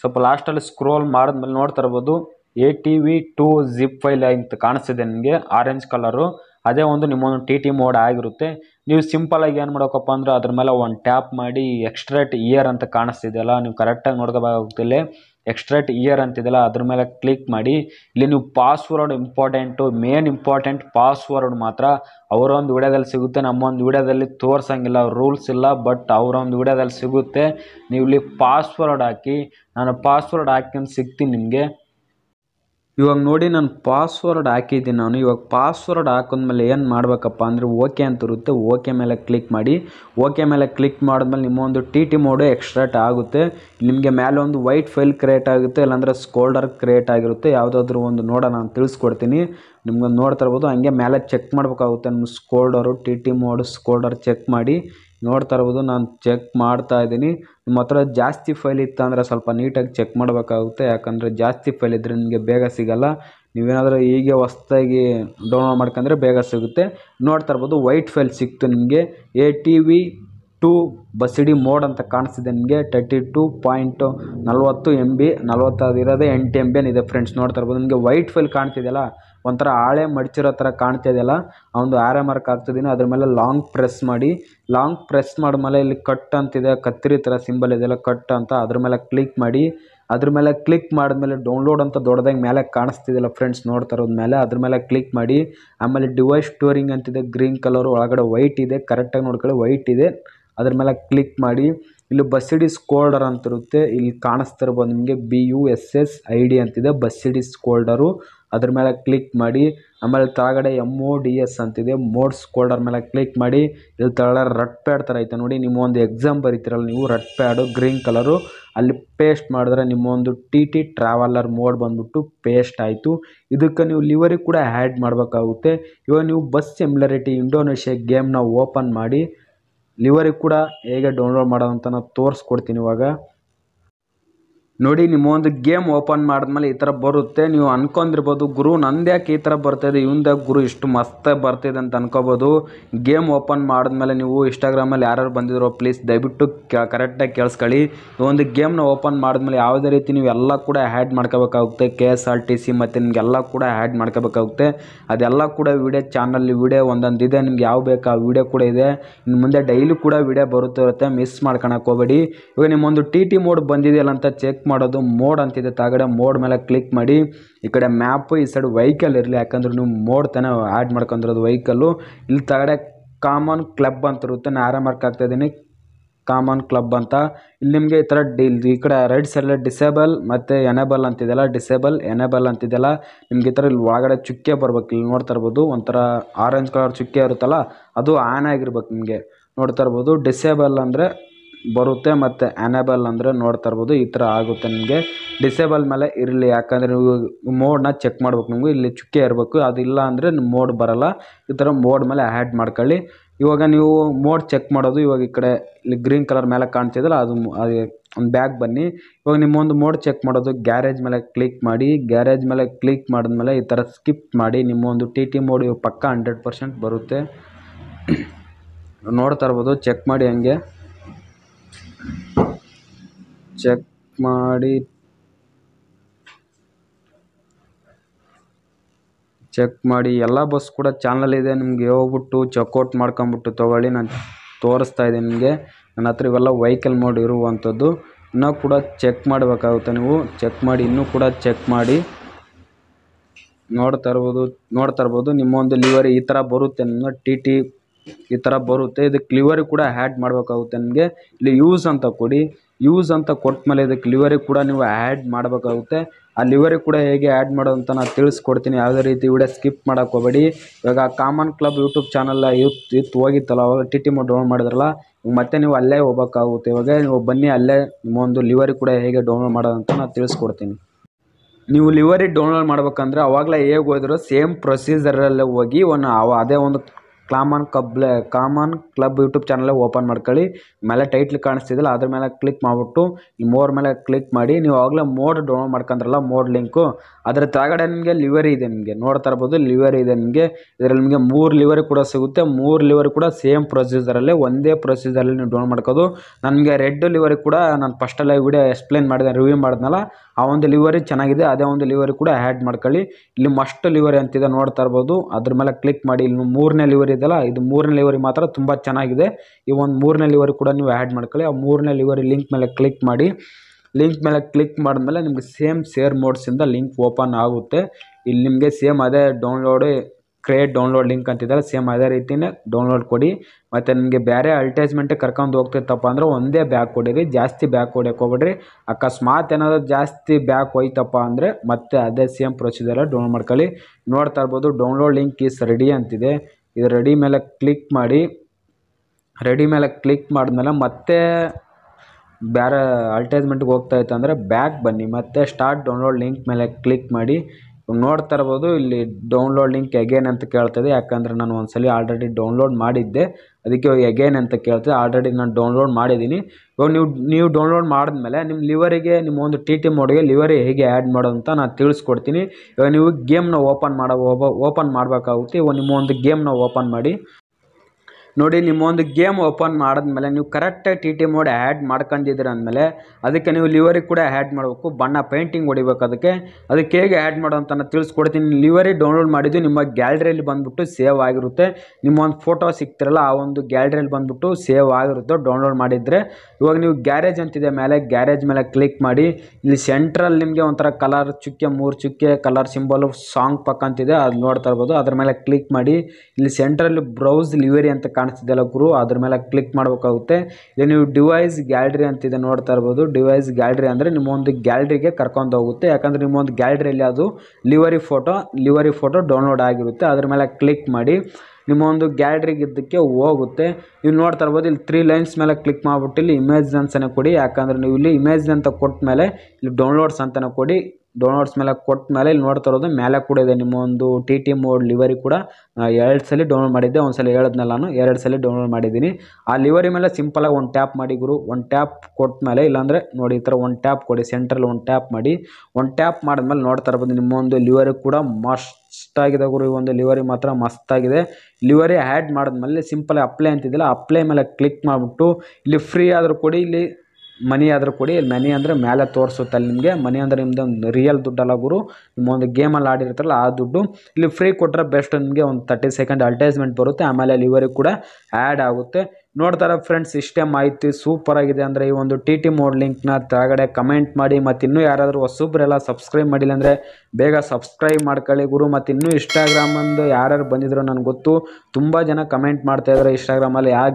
ಸ್ವಲ್ಪ ಲಾಸ್ಟಲ್ಲಿ ಸ್ಕ್ರೋಲ್ ಮಾಡಿದ್ಮೇಲೆ ನೋಡ್ತಾ ಇರ್ಬೋದು ATV 2 ಜಿಪ್ ಫೈಲ್ ಅಂತ ಕಾಣಿಸ್ತಿದೆ ನಿಮಗೆ, ಆರೆಂಜ್ ಕಲರು. ಅದೇ ಒಂದು ನಿಮ್ಮೊಂದು TT ಮೋಡ್ ಆಗಿರುತ್ತೆ. ನೀವು ಸಿಂಪಲಾಗಿ ಏನು ಮಾಡೋಕಪ್ಪ ಅಂದರೆ ಅದ್ರ ಮೇಲೆ ಒಂದು ಟ್ಯಾಪ್ ಮಾಡಿ. ಎಕ್ಸ್ಟ್ರಾಟ್ ಇಯರ್ ಅಂತ ಕಾಣಿಸ್ತಿದೆಯಲ್ಲ, ನೀವು ಕರೆಕ್ಟಾಗಿ ನೋಡ್ಕೋಬೇಕಾಗುತ್ತಿಲ್ಲ, ಎಕ್ಸ್ಟ್ರಾಟ್ ಇಯರ್ ಅಂತಿದೆಯಲ್ಲ, ಅದ್ರ ಮೇಲೆ ಕ್ಲಿಕ್ ಮಾಡಿ. ಇಲ್ಲಿ ನೀವು password important, main important password ಮಾತ್ರ. ಅವರೊಂದು ವಿಡಿಯೋದಲ್ಲಿ ಸಿಗುತ್ತೆ, ನಮ್ಮೊಂದು ವಿಡಿಯೋದಲ್ಲಿ ತೋರ್ಸೋಂಗಿಲ್ಲ, ರೂಲ್ಸ್ ಇಲ್ಲ, ಬಟ್ ಅವರೊಂದು ವಿಡಿಯೋದಲ್ಲಿ ಸಿಗುತ್ತೆ. ನೀವು ಇಲ್ಲಿ ಪಾಸ್ವರ್ಡ್ ಹಾಕಿ. ನಾನು ಪಾಸ್ವರ್ಡ್ ಹಾಕ್ಕೊಂಡು ಸಿಗ್ತೀನಿ ನಿಮಗೆ. ಇವಾಗ ನೋಡಿ ನಾನು ಪಾಸ್ವರ್ಡ್ ಹಾಕಿದ್ದೀನಿ. ನಾನು ಇವಾಗ ಪಾಸ್ವರ್ಡ್ ಹಾಕಿದ್ಮೇಲೆ ಏನು ಮಾಡಬೇಕಪ್ಪ ಅಂದರೆ ಓಕೆ ಅಂತಿರುತ್ತೆ, ಓಕೆ ಮೇಲೆ ಕ್ಲಿಕ್ ಮಾಡಿ. ಓಕೆ ಮೇಲೆ ಕ್ಲಿಕ್ ಮಾಡಿದ್ಮೇಲೆ ನಿಮ್ಮೊಂದು TT ಮೋಡು ಎಕ್ಸ್ಟ್ರಾಟ್ ಆಗುತ್ತೆ. ನಿಮಗೆ ಮೇಲೆ ಒಂದು ವೈಟ್ ಫೈಲ್ ಕ್ರಿಯೇಟ್ ಆಗುತ್ತೆ, ಇಲ್ಲಾಂದರೆ ಫೋಲ್ಡರ್ ಕ್ರಿಯೇಟ್ ಆಗಿರುತ್ತೆ. ಯಾವುದಾದ್ರೂ ಒಂದು ನೋಡೋಣ, ನಾನು ತಿಳಿಸ್ಕೊಡ್ತೀನಿ ನಿಮ್ಗೆ. ನೋಡ್ತಾ ಇರ್ಬೋದು ಹಂಗೆ ಮೇಲೆ ಚೆಕ್ ಮಾಡಬೇಕಾಗುತ್ತೆ ನಿಮ್ಮ folder, TT mode folder check ಮಾಡಿ. ನೋಡ್ತಾ ಇರ್ಬೋದು ನಾನು ಚೆಕ್ ಮಾಡ್ತಾ ಇದ್ದೀನಿ. ನಿಮ್ಮ ಹತ್ರ ಜಾಸ್ತಿ ಫೈಲ್ ಇತ್ತು ಅಂದರೆ ಸ್ವಲ್ಪ ನೀಟಾಗಿ ಚೆಕ್ ಮಾಡಬೇಕಾಗುತ್ತೆ, ಯಾಕಂದರೆ ಜಾಸ್ತಿ ಫೈಲ್ ಇದ್ದರೆ ನಿಮಗೆ ಬೇಗ ಸಿಗಲ್ಲ. ನೀವೇನಾದರೂ ಹೀಗೆ ಹೊಸದಾಗಿ ಡೌನ್ಲೋಡ್ ಮಾಡ್ಕೊಂಡ್ರೆ ಬೇಗ ಸಿಗುತ್ತೆ. ನೋಡ್ತಾ ಇರ್ಬೋದು ವೈಟ್ ಫೈಲ್ ಸಿಕ್ತು ನಿಮಗೆ, ATV 2 ಬಸ್ಸಿಡಿ ಮೋಡ್ ಅಂತ ಕಾಣಿಸ್ತಿದೆ ನಿಮಗೆ. 32.40 MB, 40 ಇರೋದೇ 8 MB ಏನಿದೆ ಫ್ರೆಂಡ್ಸ್. ನೋಡ್ತಾ ಇರ್ಬೋದು ನಿಮಗೆ ವೈಟ್ ಫೈಲ್ ಕಾಣ್ತಿದೆಯಲ್ಲ, ಒಂಥರ ಹಾಳೆ ಮಡಚಿರೋ ಥರ ಕಾಣ್ತಾ ಇದೆಯಲ್ಲ, ಒಂದು ಆರೆ ಮಾರ್ಕ್ ಹಾಕ್ತಿದ್ದೀನಿ. ಅದ್ರ ಮೇಲೆ ಲಾಂಗ್ ಪ್ರೆಸ್ ಮಾಡಿ. ಲಾಂಗ್ ಪ್ರೆಸ್ ಮಾಡಿದ್ಮೇಲೆ ಇಲ್ಲಿ ಕಟ್ ಅಂತಿದೆ, ಕತ್ತಿರಿ ಥರ ಸಿಂಬಲ್ ಇದೆಯಲ್ಲ ಕಟ್ ಅಂತ, ಅದ್ರ ಮೇಲೆ ಕ್ಲಿಕ್ ಮಾಡಿ. ಅದ್ರ ಮೇಲೆ ಕ್ಲಿಕ್ ಮಾಡಿದ್ಮೇಲೆ ಡೌನ್ಲೋಡ್ ಅಂತ ದೊಡ್ಡದಾಗಿ ಮೇಲೆ ಕಾಣಿಸ್ತಿದೆಲ್ಲ ಫ್ರೆಂಡ್ಸ್, ನೋಡ್ತಾ ಇರೋದು ಮೇಲೆ ಅದ್ರ ಮೇಲೆ ಕ್ಲಿಕ್ ಮಾಡಿ. ಆಮೇಲೆ ಡಿವೈಸ್ ಸ್ಟೋರಿಂಗ್ ಅಂತಿದೆ ಗ್ರೀನ್ ಕಲರ್, ಒಳಗಡೆ ವೈಟ್ ಇದೆ, ಕರೆಕ್ಟಾಗಿ ನೋಡ್ಕೊಳ್ಳಿ ವೈಟ್ ಇದೆ, ಅದ್ರ ಮೇಲೆ ಕ್ಲಿಕ್ ಮಾಡಿ. ಇಲ್ಲಿ ಬಸ್ಸಿಡೀಸ್ ಕೋಲ್ಡರ್ ಅಂತಿರುತ್ತೆ, ಇಲ್ಲಿ ಕಾಣಿಸ್ತಿರ್ಬೋದು ನಿಮಗೆ BUSS ID ಅಂತಿದೆ ಬಸ್ಸಿಡೀಸ್ ಕೋಲ್ಡರು, ಅದ್ರ ಮೇಲೆ ಕ್ಲಿಕ್ ಮಾಡಿ. ಆಮೇಲೆ ತಳಗಡೆ MODS ಅಂತಿದೆ ಮೋಡ್ಸ್ ಕೋಲ್ಡರ್ ಮೇಲೆ ಕ್ಲಿಕ್ ಮಾಡಿ. ಇಲ್ಲಿ ತಳಗಡೆ ರಟ್ ಪ್ಯಾಡ್ ಥರ ಐತೆ ನೋಡಿ, ನಿಮ್ಮೊಂದು ಎಕ್ಸಾಮ್ ಬರೀತಿರಲ್ಲ ನೀವು ರಟ್ ಪ್ಯಾಡು ಗ್ರೀನ್ ಕಲರು ಅಲ್ಲಿ ಪೇಸ್ಟ್ ಮಾಡಿದ್ರೆ ನಿಮ್ಮೊಂದು TT TRAVELER ಮೋಡ್ ಬಂದ್ಬಿಟ್ಟು ಪೇಸ್ಟ್ ಆಯಿತು. ಇದಕ್ಕೆ ನೀವು ಲಿವರಿ ಕೂಡ ಆ್ಯಡ್ ಮಾಡಬೇಕಾಗುತ್ತೆ. ಇವಾಗ ನೀವು ಬಸ್ ಸಿಮಿಲಾರಿಟಿ ಇಂಡೋನೇಷ್ಯಾ ಗೇಮ್ನ ಓಪನ್ ಮಾಡಿ, ಲಿವರಿ ಕೂಡ ಹೇಗೆ ಡೌನ್ಲೋಡ್ ಮಾಡೋದಂತ ನಾನು ತೋರಿಸ್ಕೊಡ್ತೀನಿ. ಇವಾಗ ನೋಡಿ ನಿಮ್ಮೊಂದು ಗೇಮ್ ಓಪನ್ ಮಾಡಿದ್ಮೇಲೆ ಈ ಥರ ಬರುತ್ತೆ. ನೀವು ಅನ್ಕೊಂಡಿರ್ಬೋದು ಗುರು ನಂದು ಯಾಕೆ ಈ ಥರ ಬರ್ತಾಯಿದೆ, ಇವಂದಾಗ ಗುರು ಇಷ್ಟು ಮಸ್ತಾಗಿ ಬರ್ತಾಯಿದೆ ಅಂತ ಅನ್ಕೋಬೋದು. ಗೇಮ್ ಓಪನ್ ಮಾಡಿದ್ಮೇಲೆ ನೀವು ಇನ್ಸ್ಟಾಗ್ರಾಮಲ್ಲಿ ಯಾರು ಬಂದಿದ್ರು ಪ್ಲೀಸ್ ದಯವಿಟ್ಟು ಕರೆಕ್ಟಾಗಿ ಕೇಳಿಸ್ಕೊಳ್ಳಿ. ಒಂದು ಗೇಮ್ನ ಓಪನ್ ಮಾಡಿದ್ಮೇಲೆ ಯಾವುದೇ ರೀತಿ ನೀವು ಎಲ್ಲ ಕೂಡ ಆ್ಯಡ್ ಮಾಡ್ಕೋಬೇಕಾಗುತ್ತೆ, KSRTC ಮತ್ತು ನಿಮಗೆಲ್ಲ ಕೂಡ ಆ್ಯಡ್ ಮಾಡ್ಕೋಬೇಕಾಗುತ್ತೆ. ಅದೆಲ್ಲ ಕೂಡ ವೀಡಿಯೋ ಚಾನಲ್ಲಿ ವೀಡಿಯೋ ಒಂದೊಂದು ಇದೆ, ನಿಮ್ಗೆ ಯಾವ ಬೇಕು ಆ ವೀಡಿಯೋ ಕೂಡ ಇದೆ. ಇನ್ನು ಮುಂದೆ ಡೈಲಿ ಕೂಡ ವೀಡಿಯೋ ಬರುತ್ತೆ, ಮಿಸ್ ಮಾಡ್ಕೊಳಕ್ಕೆ ಹೋಗಬೇಡಿ. ಇವಾಗ ನಿಮ್ಮೊಂದು TT ಮೋಡ್ ಬಂದಿದೆಯಲ್ಲ ಅಂತ ಚೆಕ್ ಮಾಡೋದು ಮೋಡ್ ಅಂತಿದೆ ತಗಡೆ ಮೋಡ್ ಮೇಲೆ ಕ್ಲಿಕ್ ಮಾಡಿ. ಈ ಕಡೆ ಮ್ಯಾಪ್, ಈ ಸೈಡ್ ವೆಹಿಕಲ್ ಇರಲಿ, ಯಾಕಂದ್ರೆ ನೀವು ಮೋಡ್ ತಾನೇ ಆ್ಯಡ್ ಮಾಡ್ಕೊಂಡಿರೋದು ವೆಹಿಕಲ್ಲು. ಇಲ್ಲಿ ತಗಡೆ ಕಾಮನ್ ಕ್ಲಬ್ ಅಂತ ಇರುತ್ತೆ, ನಾನು ಆರ ಮಾರ್ಕ್ ಆಗ್ತಾ ಇದ್ದೀನಿ ಕಾಮನ್ ಕ್ಲಬ್ ಅಂತ. ಇಲ್ಲಿ ನಿಮಗೆ ಈ ಥರ ಈ ಕಡೆ ರೈಟ್ ಸೈಡಲ್ಲಿ ಡಿಸೇಬಲ್ ಮತ್ತು ಎನೇಬಲ್ ಅಂತಿದೆಯಲ್ಲ, ಡಿಸೇಬಲ್ ಎನೇಬಲ್ ಅಂತಿದೆಯಲ್ಲ ನಿಮ್ಗೆ ಈ ಥರ ಇಲ್ಲಿ ಒಳಗಡೆ ಚುಕ್ಕೆ ಬರ್ಬೇಕು. ಇಲ್ಲಿ ನೋಡ್ತಾ ಇರ್ಬೋದು ಒಂಥರ ಆರೆಂಜ್ ಕಲರ್ ಚುಕ್ಕೆ ಇರುತ್ತಲ್ಲ ಅದು ಆನ್ ಆಗಿರ್ಬೇಕು. ನಿಮಗೆ ನೋಡ್ತಾ ಇರ್ಬೋದು ಡಿಸೇಬಲ್ ಅಂದರೆ ಬರುತ್ತೆ ಮತ್ತು ಎನೇಬಲ್ ಅಂದರೆ ನೋಡ್ತಾ ಇರ್ಬೋದು ಈ ಥರ ಆಗುತ್ತೆ. ನಿಮಗೆ ಡಿಸೇಬಲ್ ಮೇಲೆ ಇರಲಿ, ಯಾಕಂದರೆ ನೀವು ಮೋಡನ್ನ ಚೆಕ್ ಮಾಡ್ಬೇಕು, ನಿಮಗೆ ಇಲ್ಲಿ ಚುಕ್ಕೆ ಇರಬೇಕು, ಅದಿಲ್ಲ ಅಂದರೆ ಮೋಡ್ ಬರಲ್ಲ. ಈ ಥರ ಮೋಡ್ ಮೇಲೆ ಆ್ಯಡ್ ಮಾಡ್ಕೊಳ್ಳಿ. ಇವಾಗ ನೀವು ಮೋಡ್ ಚೆಕ್ ಮಾಡೋದು, ಇವಾಗ ಈ ಕಡೆ ಇಲ್ಲಿ ಗ್ರೀನ್ ಕಲರ್ ಮೇಲೆ ಕಾಣ್ತಿದೆಯಲ್ಲ ಅದು ಒಂದು ಬ್ಯಾಗ್ ಬನ್ನಿ. ಇವಾಗ ನಿಮ್ಮೊಂದು ಮೋಡ್ ಚೆಕ್ ಮಾಡೋದು ಗ್ಯಾರೇಜ್ ಮೇಲೆ ಕ್ಲಿಕ್ ಮಾಡಿ. ಗ್ಯಾರೇಜ್ ಮೇಲೆ ಕ್ಲಿಕ್ ಮಾಡಿದ್ಮೇಲೆ ಈ ಥರ ಸ್ಕಿಪ್ ಮಾಡಿ ನಿಮ್ಮೊಂದು TT ಮೋಡ್ ಇವಾಗ ಪಕ್ಕ 100% ಬರುತ್ತೆ. ನೋಡ್ತಾ ಇರ್ಬೋದು ಚೆಕ್ ಮಾಡಿ, ಹಂಗೆ ಚೆಕ್ ಮಾಡಿ ಎಲ್ಲ ಬಸ್ ಕೂಡ ಚಾನಲ್ ಇದೆ, ನಿಮ್ಗೆ ಹೋಗ್ಬಿಟ್ಟು ಚೆಕ್ಔಟ್ ಮಾಡ್ಕೊಂಬಿಟ್ಟು ತೊಗೊಳ್ಳಿ. ನಾನು ತೋರಿಸ್ತಾ ಇದ್ದೀನಿ ನಿಮಗೆ ನನ್ನ ಹತ್ರ ಇವೆಲ್ಲ ವೆಹಿಕಲ್ ಮೋಡ್ ಇರುವಂಥದ್ದು. ಇನ್ನೂ ಕೂಡ ಚೆಕ್ ಮಾಡಬೇಕಾಗುತ್ತೆ, ನೀವು ಚೆಕ್ ಮಾಡಿ ಇನ್ನೂ ಕೂಡ ಚೆಕ್ ಮಾಡಿ. ನೋಡ್ತಾ ಇರ್ಬೋದು ನಿಮ್ಮೊಂದು ಲಿವರಿ ಈ ಥರ ಬರುತ್ತೆ, ನಿಮ್ಮ TT ಈ ಥರ ಬರುತ್ತೆ. ಇದಕ್ಕೆ ಲಿವರಿ ಕೂಡ ಆ್ಯಡ್ ಮಾಡಬೇಕಾಗುತ್ತೆ. ನಿಮಗೆ ಇಲ್ಲಿ ಯೂಸ್ ಅಂತ ಕೊಡಿ, ಯೂಸ್ ಅಂತ ಕೊಟ್ಟ ಮೇಲೆ ಇದಕ್ಕೆ ಲಿವರಿ ಕೂಡ ನೀವು ಆ್ಯಡ್ ಮಾಡಬೇಕಾಗುತ್ತೆ. ಆ ಲಿವರಿ ಕೂಡ ಹೇಗೆ ಆ್ಯಡ್ ಮಾಡೋದು ಅಂತ ನಾನು ತಿಳಿಸ್ಕೊಡ್ತೀನಿ, ಯಾವುದೇ ರೀತಿ ವಿಡಿಯೋ ಸ್ಕಿಪ್ ಮಾಡೋಕ್ಕೆ ಹೋಗಬೇಡಿ. ಇವಾಗ ಕಾಮನ್ ಕ್ಲಬ್ ಯೂಟ್ಯೂಬ್ ಚಾನಲ್ ಇತ್ತು ಹೋಗಿತ್ತಲ್ಲ, ಅವಾಗ TT ಮೋಡ್ ಡೌನ್ಲೋಡ್ ಮಾಡಿದ್ರಲ್ಲ, ಮತ್ತೆ ನೀವು ಅಲ್ಲೇ ಹೋಗ್ಬೇಕಾಗುತ್ತೆ. ಇವಾಗ ನೀವು ಬನ್ನಿ ಅಲ್ಲೇ ಒಂದು ಲಿವರಿ ಕೂಡ ಹೇಗೆ ಡೌನ್ಲೋಡ್ ಮಾಡೋದಂತ ನಾನು ತಿಳಿಸ್ಕೊಡ್ತೀನಿ. ನೀವು ಲಿವರಿ ಡೌನ್ಲೋಡ್ ಮಾಡ್ಬೇಕಂದ್ರೆ ಅವಾಗಲೇ ಹೇಗೆ ಹೋದರೂ ಸೇಮ್ ಪ್ರೊಸೀಜರಲ್ಲೇ ಹೋಗಿ ಅದೇ ಒಂದು ಕಾಮನ್ ಕ್ಲಬ್ ಯೂಟ್ಯೂಬ್ ಚಾನಲೇ ಓಪನ್ ಮಾಡ್ಕೊಳ್ಳಿ. ಮೇಲೆ ಟೈಟ್ಲ್ ಕಾಣಿಸ್ತಿದೆಯಲ್ಲ ಅದ್ರ ಮೇಲೆ ಕ್ಲಿಕ್ ಮಾಡಿಬಿಟ್ಟು ಈ ಮೋಡ್ ಮೇಲೆ ಕ್ಲಿಕ್ ಮಾಡಿ. ನೀವು ಆಗಲೇ ಮೋಡ್ ಡೌನ್ಲೋಡ್ ಮಾಡ್ಕೊಂಡ್ರಲ್ಲ ಮೋಡ್ ಲಿಂಕು, ಅದರ ತಳಗಡೆ ನಿಮಗೆ ಲಿವರಿ ಇದೆ. ನಿಮಗೆ ನೋಡ್ತಾ ಇರ್ಬೋದು ಲಿವರಿ ಇದೆ. ನಿಮಗೆ ಇದರಲ್ಲಿ ನಿಮಗೆ 3 ಲಿವರಿ ಕೂಡ ಸಿಗುತ್ತೆ. 3 ಲಿವರಿ ಕೂಡ ಸೇಮ್ ಪ್ರೊಸೀಜರಲ್ಲೇ ಒಂದೇ ಪ್ರೊಸೀಜರಲ್ಲಿ ನೀವು ಡೌನ್ಲೋಡ್ ಮಾಡ್ಕೋದು. ನನಗೆ ರೆಡ್ ಲಿವರಿ ಕೂಡ ನಾನು ಫಸ್ಟಲ್ಲೇ ವಿಡಿಯೋ ಎಕ್ಸ್ಪ್ಲೇನ್ ಮಾಡಿದೆ, ರಿವ್ಯೂ ಮಾಡಿದ್ನಲ್ಲ, ಆ ಒಂದು ಲಿವರಿ ಚೆನ್ನಾಗಿದೆ, ಅದೇ ಒಂದು ಲಿವರಿ ಕೂಡ ಆ್ಯಡ್ ಮಾಡ್ಕೊಳ್ಳಿ. ಇಲ್ಲಿ ಮಸ್ಟ್ ಲಿವರಿ ಅಂತಿದೆ ನೋಡ್ತಾ ಇರ್ಬೋದು, ಅದ್ರ ಮೇಲೆ ಕ್ಲಿಕ್ ಮಾಡಿ. ಇಲ್ಲಿ 3ನೇ ಲಿವರಿ ಇದೆಯಲ್ಲ, ಇದು 3ನೇ ಲಿವರಿ ಮಾತ್ರ ತುಂಬ ಚೆನ್ನಾಗಿದೆ. ಈ ಒಂದು 3ನೇ ಲಿವರಿ ಕೂಡ ನೀವು ಆ್ಯಡ್ ಮಾಡ್ಕೊಳ್ಳಿ. ಆ 3ನೇ ಲಿವರಿ ಲಿಂಕ್ ಮೇಲೆ ಕ್ಲಿಕ್ ಮಾಡಿ. ಲಿಂಕ್ ಮೇಲೆ ಕ್ಲಿಕ್ ಮಾಡಿದ್ಮೇಲೆ ನಿಮಗೆ ಸೇಮ್ ಶೇರ್ ಮೋಡ್ಸಿಂದ ಲಿಂಕ್ ಓಪನ್ ಆಗುತ್ತೆ. ಇಲ್ಲಿ ನಿಮಗೆ ಸೇಮ್ ಅದೇ ಡೌನ್ಲೋಡ್ ಕ್ರಿಯೇಟ್ ಡೌನ್ಲೋಡ್ ಲಿಂಕ್ ಅಂತಿದ್ದಾರೆ, ಸೇಮ್ ಅದೇ ರೀತಿಯೇ ಡೌನ್ಲೋಡ್ ಕೊಡಿ. ಮತ್ತು ನಿಮಗೆ ಬೇರೆ ಅಲ್ಟೇಜ್ಮೆಂಟಿಗೆ ಕರ್ಕೊಂಡು ಹೋಗ್ತಿತ್ತಪ್ಪ ಅಂದರೆ ಒಂದೇ ಬ್ಯಾಗ್ ಕೊಡಿರಿ, ಜಾಸ್ತಿ ಬ್ಯಾಗ್ ಕೊಡೋಕ್ಕೆ ಹೋಗ್ಬೇಡ್ರಿ. ಅಕಸ್ಮಾತ್ ಏನಾದರೂ ಜಾಸ್ತಿ ಬ್ಯಾಗ್ ಹೋಯ್ತಪ್ಪ ಅಂದರೆ ಮತ್ತೆ ಅದೇ ಸೇಮ್ ಪ್ರೊಸೀಜರಲ್ಲಿ ಡೌನ್ಲೋಡ್ ಮಾಡ್ಕೊಳ್ಳಿ. ನೋಡ್ತಾ ಇರ್ಬೋದು ಡೌನ್ಲೋಡ್ ಲಿಂಕ್ ಈಸ್ ರೆಡಿ ಅಂತಿದೆ, ಇದು ರೆಡಿ ಮೇಲೆ ಕ್ಲಿಕ್ ಮಾಡಿ. ರೆಡಿ ಮೇಲೆ ಕ್ಲಿಕ್ ಮಾಡಿದ್ಮೇಲೆ ಮತ್ತೆ ಬೇರೆ ಅಡ್ವರ್ಟೈಸ್ಮೆಂಟ್ಗೆ ಹೋಗ್ತಾ ಇತ್ತು ಅಂದರೆ ಬ್ಯಾಕ್ ಬನ್ನಿ, ಮತ್ತೆ ಸ್ಟಾರ್ಟ್ ಡೌನ್ಲೋಡ್ ಲಿಂಕ್ ಮೇಲೆ ಕ್ಲಿಕ್ ಮಾಡಿ. ನೋಡ್ತಾ ಇರ್ಬೋದು ಇಲ್ಲಿ ಡೌನ್ಲೋಡ್ ಲಿಂಕ್ ಎಗೇನ್ ಅಂತ ಕೇಳ್ತದೆ, ಯಾಕಂದರೆ ನಾನು ಒಂದ್ಸಲ ಆಲ್ರೆಡಿ ಡೌನ್ಲೋಡ್ ಮಾಡಿದ್ದೆ, ಅದಕ್ಕೆ ಎಗೇನ್ ಅಂತ ಕೇಳ್ತದೆ. ಆಲ್ರೆಡಿ ನಾನು ಡೌನ್ಲೋಡ್ ಮಾಡಿದ್ದೀನಿ. ಇವಾಗ ನೀವು ಡೌನ್ಲೋಡ್ ಮಾಡಿದ್ಮೇಲೆ ನಿಮ್ಮ ಲಿವರಿಗೆ ನಿಮ್ಮೊಂದು TT ಮೋಡ್ಗೆ ಲಿವರಿ ಹೇಗೆ ಆ್ಯಡ್ ಮಾಡೋದು ಅಂತ ನಾನು ತಿಳಿಸ್ಕೊಡ್ತೀನಿ. ಇವಾಗ ನೀವು ಗೇಮ್ನ ಓಪನ್ ಮಾಡಬೇಕಾಗುತ್ತೆ. ಇವಾಗ ನಿಮ್ಮೊಂದು ಗೇಮ್ನ ಓಪನ್ ಮಾಡಿ. ನೋಡಿ ನಿಮ್ಮೊಂದು ಗೇಮ್ ಓಪನ್ ಮಾಡಿದ್ಮೇಲೆ ನೀವು correct T T mode add ಮಾಡ್ಕೊಂಡಿದ್ದೀರ ಅಂದಮೇಲೆ ಅದಕ್ಕೆ ನೀವು ಲಿವರಿ ಕೂಡ ಆ್ಯಡ್ ಮಾಡಬೇಕು, ಬಣ್ಣ ಪೇಂಟಿಂಗ್ ಹೊಡಿಬೇಕು. ಅದಕ್ಕೆ ಅದಕ್ಕೆ ಹೇಗೆ ಆ್ಯಡ್ ಮಾಡೋಂತನ ತಿಳಿಸ್ಕೊಡ್ತೀನಿ. ಲಿವರಿ ಡೌನ್ಲೋಡ್ ಮಾಡಿದ್ದು ನಿಮ್ಮ ಗ್ಯಾಲರಿಯಲ್ಲಿ ಬಂದುಬಿಟ್ಟು ಸೇವ್ ಆಗಿರುತ್ತೆ. ನಿಮ್ಮೊಂದು ಫೋಟೋ ಸಿಗ್ತಿರಲ್ಲ ಆ ಒಂದು ಗ್ಯಾಲರಿಯಲ್ಲಿ ಬಂದುಬಿಟ್ಟು ಸೇವ್ ಆಗಿರುತ್ತೆ ಡೌನ್ಲೋಡ್ ಮಾಡಿದರೆ. ಇವಾಗ ನೀವು ಗ್ಯಾರೇಜ್ ಅಂತಿದೆ ಮೇಲೆ, ಗ್ಯಾರೇಜ್ ಮೇಲೆ ಕ್ಲಿಕ್ ಮಾಡಿ ಇಲ್ಲಿ ಸೆಂಟ್ರಲ್ಲಿ ನಿಮಗೆ ಒಂಥರ ಕಲರ್ ಚುಕ್ಕೆ ಮೂರು ಚುಕ್ಕೆ ಕಲರ್ ಸಿಂಬಲು ಸಾಂಗ್ ಪಕ್ಕ ಅಂತಿದೆ, ಅದು ನೋಡ್ತಾ ಇರ್ಬೋದು. ಅದ್ರ ಮೇಲೆ ಕ್ಲಿಕ್ ಮಾಡಿ ಇಲ್ಲಿ ಸೆಂಟ್ರಲ್ಲಿ ಬ್ರೌಸ್ ಲಿವರಿ ಅಂತ ಕಾಣಿಸ್ತಿದೆಲ್ಲ ಗುರು, ಅದ್ರ ಮೇಲೆ ಕ್ಲಿಕ್ ಮಾಡಬೇಕಾಗುತ್ತೆ. ಇಲ್ಲಿ ನೀವು ಡಿವೈಸ್ ಗ್ಯಾಲರಿ ಅಂತಿದೆ ನೋಡ್ತಾ ಇರ್ಬೋದು. ಡಿವೈಸ್ ಗ್ಯಾಲರಿ ಅಂದರೆ ನಿಮ್ಮೊಂದು ಗ್ಯಾಲರಿಗೆ ಕರ್ಕೊಂಡು ಹೋಗುತ್ತೆ. ಯಾಕಂದರೆ ನಿಮ್ಮೊಂದು ಗ್ಯಾಲರಿಯಲ್ಲಿ ಅದು ಲಿವರಿ ಫೋಟೋ ಡೌನ್ಲೋಡ್ ಆಗಿರುತ್ತೆ. ಅದ್ರ ಮೇಲೆ ಕ್ಲಿಕ್ ಮಾಡಿ ನಿಮ್ಮೊಂದು ಗ್ಯಾಲರಿಗಿದ್ದಕ್ಕೆ ಹೋಗುತ್ತೆ. ನೀವು ನೋಡ್ತಾ ಇರ್ಬೋದು ಇಲ್ಲಿ ತ್ರೀ ಲೈನ್ಸ್ ಮೇಲೆ ಕ್ಲಿಕ್ ಮಾಡಿಬಿಟ್ಟು ಇಲ್ಲಿ ಇಮೇಜ್ ಅಂತಲೇ ಕೊಡಿ. ಯಾಕಂದರೆ ನೀವು ಇಲ್ಲಿ ಇಮೇಜ್ ಅಂತ ಕೊಟ್ಟ ಮೇಲೆ ಇಲ್ಲಿ ಡೌನ್ಲೋಡ್ಸ್ ಅಂತಲೇ ಕೊಡಿ. ಡೌನ್ಲೋಡ್ಸ್ ಮೇಲೆ ಕೊಟ್ಟ ಮೇಲೆ ಇಲ್ಲಿ ನೋಡ್ತಾ ಇರೋದು ಮೇಲೆ ಕೂಡ ಇದೆ ನಿಮ್ಮ ಒಂದು ಟಿ ಟಿ ಮೋಡ್ ಲಿವರಿ ಕೂಡ. ಎರಡು ಸಲ ಡೌನ್ಲೋಡ್ ಮಾಡಿದ್ದೆ, ಒಂದು ಸಲ ಹೇಳಿದ್ನಲ್ಲ ನಾನು, ಎರಡು ಸಲ ಡೌನ್ಲೋಡ್ ಮಾಡಿದ್ದೀನಿ. ಆ ಲಿವರಿ ಮೇಲೆ ಸಿಂಪಲಾಗಿ ಒಂದು ಟ್ಯಾಪ್ ಮಾಡಿ ಗುರು. ಒಂದು ಟ್ಯಾಪ್ ಕೊಟ್ಟ ಮೇಲೆ ಇಲ್ಲಾಂದರೆ ನೋಡಿ ಈ ಥರ ಒಂದು ಟ್ಯಾಪ್ ಕೊಡಿ, ಸೆಂಟ್ರಲ್ಲಿ ಒಂದು ಟ್ಯಾಪ್ ಮಾಡಿ. ಒಂದು ಟ್ಯಾಪ್ ಮಾಡಿದ್ಮೇಲೆ ನೋಡ್ತಾ ಇರ್ಬೋದು ನಿಮ್ಮೊಂದು ಲಿವರಿ ಕೂಡ ಮಸ್ತಾಗಿದೆ ಗುರು. ಈ ಒಂದು ಲಿವರಿ ಮಾತ್ರ ಮಸ್ತಾಗಿದೆ. ಲಿವರಿ ಆ್ಯಡ್ ಮಾಡಿದ್ಮೇಲೆ ಸಿಂಪಲ್ ಅಪ್ಲೈ ಅಂತಿದ್ದಿಲ್ಲ, ಅಪ್ಲೈ ಮೇಲೆ ಕ್ಲಿಕ್ ಮಾಡಿಬಿಟ್ಟು ಇಲ್ಲಿ ಫ್ರೀ ಆದರೂ ಕೊಡಿ, ಇಲ್ಲಿ ಮನಿ ಆದರೂ ಕೊಡಿ. ಇಲ್ಲಿ ಮನಿ ಅಂದರೆ ಮೇಲೆ ತೋರಿಸುತ್ತೆ. ಅಲ್ಲಿ ನಿಮಗೆ ಮನಿ ಅಂದರೆ ನಿಮ್ಮದು ಒಂದು ರಿಯಲ್ ದುಡ್ಡಲ್ಲ ಗುರು, ನಿಮ್ಮೊಂದು ಗೇಮಲ್ಲಿ ಆಡಿರ್ತಾರಲ್ಲ ಆ ದುಡ್ಡು. ಇಲ್ಲಿ ಫ್ರೀ ಕೊಟ್ಟರೆ ಬೆಸ್ಟ್, ನಿಮಗೆ ಒಂದು 30 ಸೆಕೆಂಡ್ ಅಡ್ವರ್ಟೈಸ್ಮೆಂಟ್ ಬರುತ್ತೆ, ಆಮೇಲೆ ಲಿವರಿ ಕೂಡ ಆ್ಯಡ್ ಆಗುತ್ತೆ. ನೋಡ್ತಾರೆ ಫ್ರೆಂಡ್ಸ್, ಇಷ್ಟೇ ಮಾಹಿತಿ ಸೂಪರಾಗಿದೆ. ಅಂದರೆ ಈ ಒಂದು ಟಿ ಟಿ ಮೋಡ್ ಲಿಂಕ್ನ ಕೆಳಗಡೆ ಕಮೆಂಟ್ ಮಾಡಿ. ಮತ್ತು ಇನ್ನೂ ಯಾರಾದರೂ ಹೊಸಬ್ರೆಲ್ಲ ಸಬ್ಸ್ಕ್ರೈಬ್ ಮಾಡಿಲ್ಲ ಅಂದರೆ ಬೇಗ ಸಬ್ಸ್ಕ್ರೈಬ್ ಮಾಡ್ಕೊಳ್ಳಿ ಗುರು. ಮತ್ತು ಇನ್ನೂ ಇನ್ಸ್ಟಾಗ್ರಾಮಂದು ಯಾರ್ಯಾರು ಬಂದಿದ್ರು ನನಗೆ ಗೊತ್ತು, ತುಂಬ ಜನ ಕಮೆಂಟ್ ಮಾಡ್ತಾಯಿದ್ರು ಇನ್ಸ್ಟಾಗ್ರಾಮಲ್ಲಿ ಯಾವ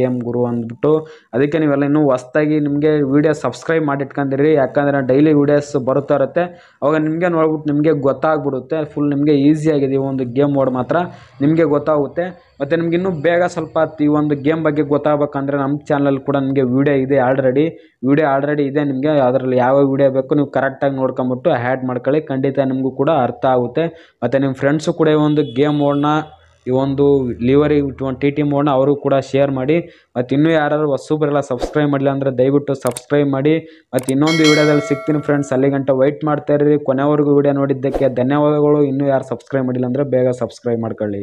ಗೇಮ್ ಗುರು ಅಂದ್ಬಿಟ್ಟು. ಅದಕ್ಕೆ ನೀವೆಲ್ಲ ಇನ್ನೂ ಹೊಸ್ದಾಗಿ ನಿಮಗೆ ವೀಡಿಯೋ ಸಬ್ಸ್ಕ್ರೈಬ್ ಮಾಡಿಟ್ಕೊಂಡಿರಿ. ಯಾಕಂದರೆ ಡೈಲಿ ವೀಡಿಯೋಸ್ ಬರುತ್ತಾ ಇರುತ್ತೆ, ಅವಾಗ ನಿಮಗೆ ನೋಡ್ಬಿಟ್ಟು ನಿಮಗೆ ಗೊತ್ತಾಗ್ಬಿಡುತ್ತೆ. ಫುಲ್ ನಿಮಗೆ ಈಸಿಯಾಗಿದೆ ಈ ಒಂದು ಗೇಮ್ ಮೋಡ್ ಮಾತ್ರ, ನಿಮಗೆ ಗೊತ್ತಾಗುತ್ತೆ. ಮತ್ತು ನಿಮ್ಗೆ ಇನ್ನೂ ಬೇಗ ಸ್ವಲ್ಪ ಈ ಒಂದು ಗೇಮ್ ಬಗ್ಗೆ ಗೊತ್ತಾಗಬೇಕಂದ್ರೆ ನಮ್ಮ ಚಾನಲ್ ಕೂಡ ನಿಮಗೆ ವೀಡಿಯೋ ಇದೆ, ಆಲ್ರೆಡಿ ಇದೆ. ನಿಮಗೆ ಅದರಲ್ಲಿ ಯಾವ ವೀಡಿಯೋ ಬೇಕು ನೀವು ಕರೆಕ್ಟಾಗಿ ನೋಡ್ಕೊಂಬಿಟ್ಟು ಆ್ಯಡ್ ಮಾಡ್ಕೊಳ್ಳಿ, ಖಂಡಿತ ನಿಮಗೂ ಕೂಡ ಅರ್ಥ ಆಗುತ್ತೆ. ಮತ್ತು ನಿಮ್ಮ ಫ್ರೆಂಡ್ಸು ಕೂಡ ಈ ಒಂದು ಗೇಮ್ ಮೋಡ್ನ, ಈ ಒಂದು ಲಿವರಿ ಟಿ ಟಿ ಮೋಡ್ನ ಅವರು ಕೂಡ ಶೇರ್ ಮಾಡಿ. ಮತ್ತು ಇನ್ನೂ ಯಾರು ಹೊಸಬರೆಲ್ಲ ಸಬ್ಸ್ಕ್ರೈಬ್ ಮಾಡಿಲ್ಲ ಅಂದರೆ ದಯವಿಟ್ಟು ಸಬ್ಸ್ಕ್ರೈಬ್ ಮಾಡಿ. ಮತ್ತು ಇನ್ನೊಂದು ವೀಡಿಯೋದಲ್ಲಿ ಸಿಗ್ತೀನಿ ಫ್ರೆಂಡ್ಸ್, ಅಲ್ಲಿ ಗಂಟ ವೆಯ್ಟ್ ಮಾಡ್ತಾಯಿರಿ. ಕೊನೆವರೆಗೂ ವೀಡಿಯೋ ನೋಡಿದ್ದಕ್ಕೆ ಧನ್ಯವಾದಗಳು. ಇನ್ನೂ ಯಾರು ಸಬ್ಸ್ಕ್ರೈಬ್ ಮಾಡಿಲ್ಲ ಅಂದರೆ ಬೇಗ ಸಬ್ಸ್ಕ್ರೈಬ್ ಮಾಡ್ಕೊಳ್ಳಿ.